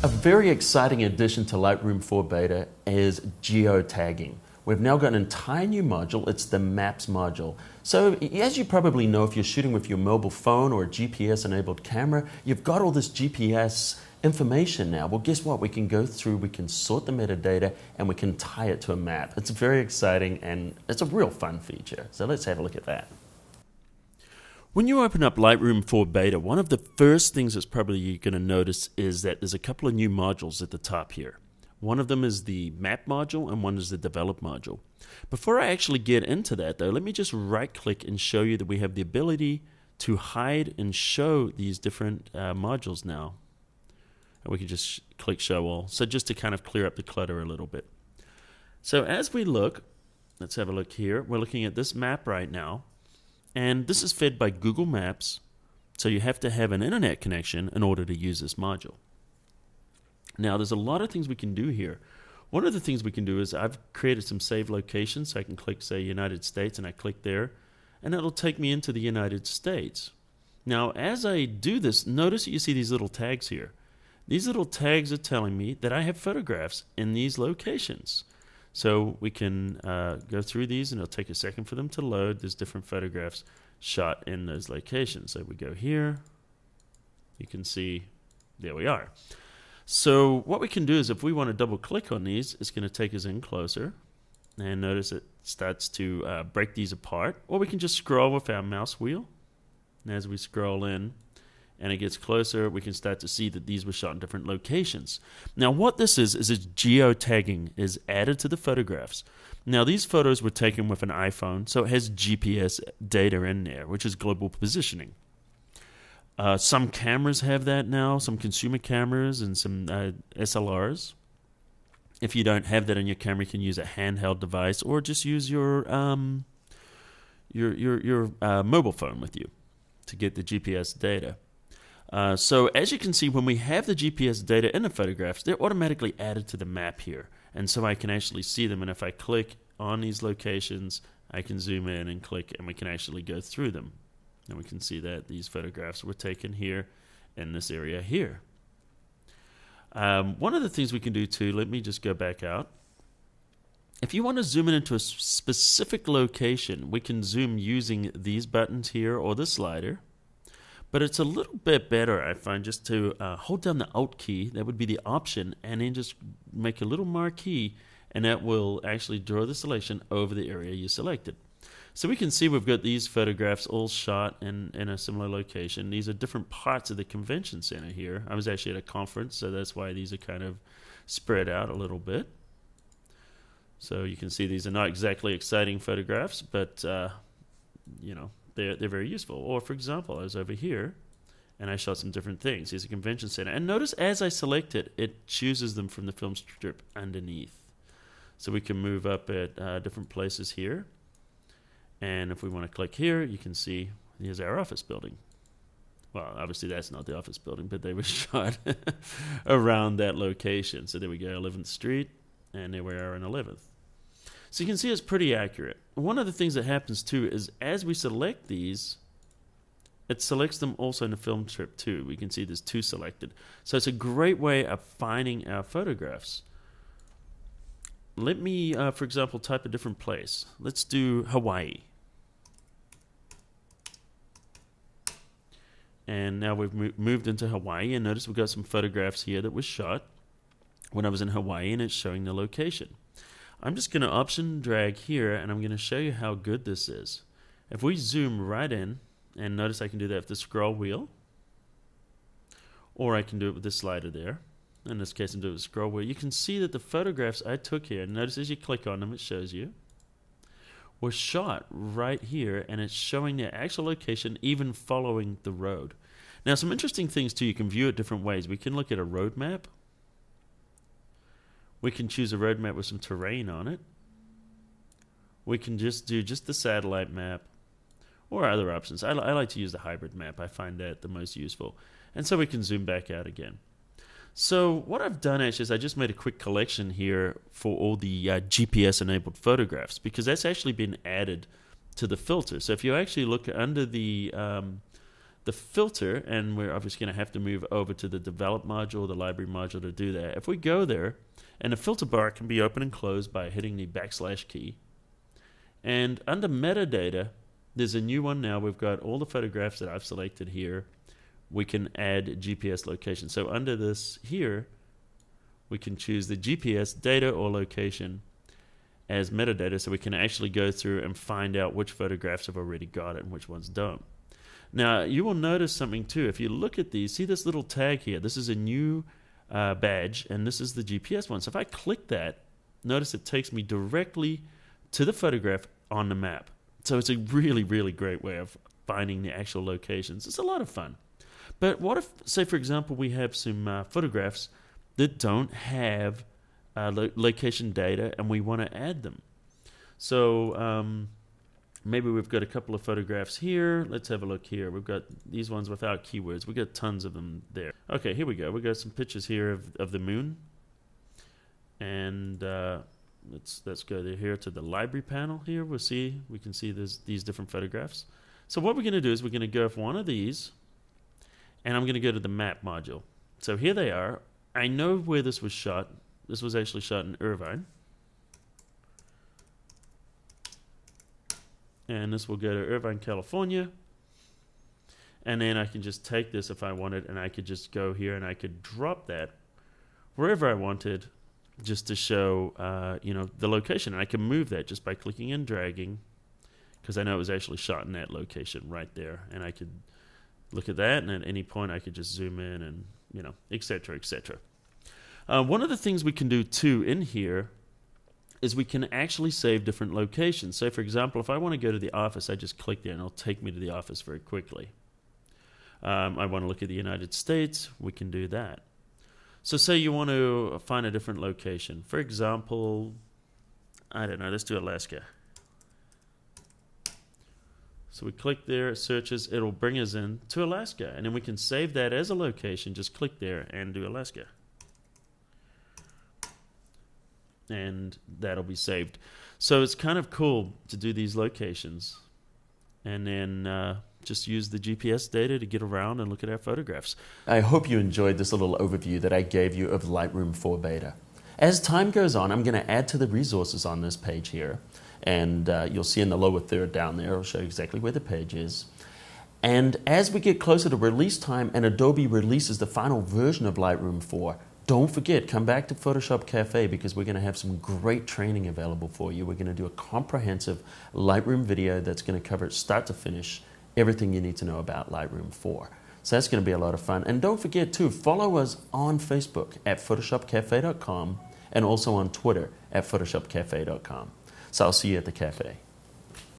A very exciting addition to Lightroom 4 Beta is geotagging. We've now got an entire new module. It's the Maps module. So as you probably know, if you're shooting with your mobile phone or a GPS-enabled camera, you've got all this GPS information now. Well, guess what? We can go through, we can sort the metadata, and we can tie it to a map. It's very exciting, and it's a real fun feature. So let's have a look at that. When you open up Lightroom 4 Beta, one of the first things that's probably going to notice is that there's a couple of new modules at the top here. One of them is the Map module and one is the Develop module. Before I actually get into that though, let me just right click and show you that we have the ability to hide and show these different modules now. And we can just click Show All. So just to kind of clear up the clutter a little bit. So as we look, let's have a look here. We're looking at this map right now. And this is fed by Google Maps. So you have to have an internet connection in order to use this module. Now, there's a lot of things we can do here. One of the things we can do is I've created some saved locations. So I can click, say, United States, and I click there. And it'll take me into the United States. Now, as I do this, notice that you see these little tags here. These little tags are telling me that I have photographs in these locations. So we can go through these, and it'll take a second for them to load. There's different photographs shot in those locations. So we go here. You can see there we are. So what we can do is if we want to double click on these, it's going to take us in closer. And notice it starts to break these apart. Or we can just scroll with our mouse wheel. And as we scroll in and it gets closer, we can start to see that these were shot in different locations. Now what this is geotagging is added to the photographs. Now these photos were taken with an iPhone, so it has GPS data in there, which is global positioning. Some cameras have that now, some consumer cameras and some SLRs. If you don't have that in your camera, you can use a handheld device or just use your mobile phone with you to get the GPS data. So as you can see, when we have the GPS data in the photographs, they're automatically added to the map here. And so I can actually see them. And if I click on these locations, I can zoom in and click, and we can actually go through them. And we can see that these photographs were taken here in this area here. One of the things we can do too, let me just go back out. If you want to zoom in into a specific location, we can zoom using these buttons here or this slider. But it's a little bit better, I find, just to hold down the Alt key, that would be the option, and then just make a little marquee, and that will actually draw the selection over the area you selected. So we can see we've got these photographs all shot in a similar location. These are different parts of the convention center here. I was actually at a conference, so that's why these are kind of spread out a little bit. So you can see these are not exactly exciting photographs, but you know, they're very useful. Or for example, I was over here and I shot some different things. Here's a convention center. And notice as I select it, it chooses them from the film strip underneath. So we can move up at different places here. And if we want to click here, you can see here's our office building. Well, obviously that's not the office building, but they were shot around that location. So there we go, 11th Street, and there we are in 11th. So you can see it's pretty accurate. One of the things that happens too is as we select these, it selects them also in the film strip too. We can see there's two selected. So it's a great way of finding our photographs. Let me, for example, type a different place. Let's do Hawaii. And now we've moved into Hawaii, and notice we've got some photographs here that was shot when I was in Hawaii, and it's showing the location. I'm just going to option drag here, and I'm going to show you how good this is. If we zoom right in, and notice I can do that with the scroll wheel, or I can do it with the slider there. In this case, I'm doing a scroll wheel. You can see that the photographs I took here, notice as you click on them, it shows you, were shot right here, and it's showing their actual location, even following the road. Now, some interesting things too. You can view it different ways. We can look at a road map. We can choose a road map with some terrain on it. We can just do just the satellite map, or other options. I like to use the hybrid map. I find that the most useful. And so we can zoom back out again. So what I've done actually is I just made a quick collection here for all the GPS-enabled photographs, because that's actually been added to the filter. So if you actually look under the filter, and we're obviously going to have to move over to the develop module, the library module, to do that. If we go there, and the filter bar can be opened and closed by hitting the backslash key. And under metadata, there's a new one now. We've got all the photographs that I've selected here. We can add GPS location. So under this here, we can choose the GPS data or location as metadata, so we can actually go through and find out which photographs have already got it and which ones don't. Now, you will notice something too. If you look at these, see this little tag here? This is a new badge, and this is the GPS one. So if I click that, notice it takes me directly to the photograph on the map. So it's a really, really great way of finding the actual locations. It's a lot of fun. But what if, say for example, we have some photographs that don't have location data and we want to add them? So maybe we've got a couple of photographs here. Let's have a look here. We've got these ones without keywords. We've got tons of them there. Okay, here we go. We've got some pictures here of the moon. And let's go to here to the library panel here. We can see these different photographs. So what we're going to do is we're going to go for one of these, and I'm going to go to the map module. So here they are. I know where this was shot. This was actually shot in Irvine. And this will go to Irvine, California. And then I can just take this if I wanted, and I could just go here and I could drop that wherever I wanted, just to show the location. And I can move that just by clicking and dragging, because I know it was actually shot in that location right there. And I could look at that, and at any point I could just zoom in and, etc., etc. One of the things we can do too in here is we can actually save different locations. So for example, if I want to go to the office, I just click there and it'll take me to the office very quickly. I want to look at the United States, we can do that. So say you want to find a different location. For example, I don't know, let's do Alaska. So we click there, it searches, it'll bring us in to Alaska. And then we can save that as a location, just click there and do Alaska. And that'll be saved. So it's kind of cool to do these locations. And then just use the GPS data to get around and look at our photographs. I hope you enjoyed this little overview that I gave you of Lightroom 4 Beta. As time goes on, I'm going to add to the resources on this page here. And you'll see in the lower third down there, it'll show you exactly where the page is. And as we get closer to release time and Adobe releases the final version of Lightroom 4, don't forget, come back to Photoshop Cafe, because we're going to have some great training available for you. We're going to do a comprehensive Lightroom video that's going to cover start to finish everything you need to know about Lightroom 4. So that's going to be a lot of fun. And don't forget too, follow us on Facebook at PhotoshopCafe.com and also on Twitter at PhotoshopCafe.com. So I'll see you at the cafe.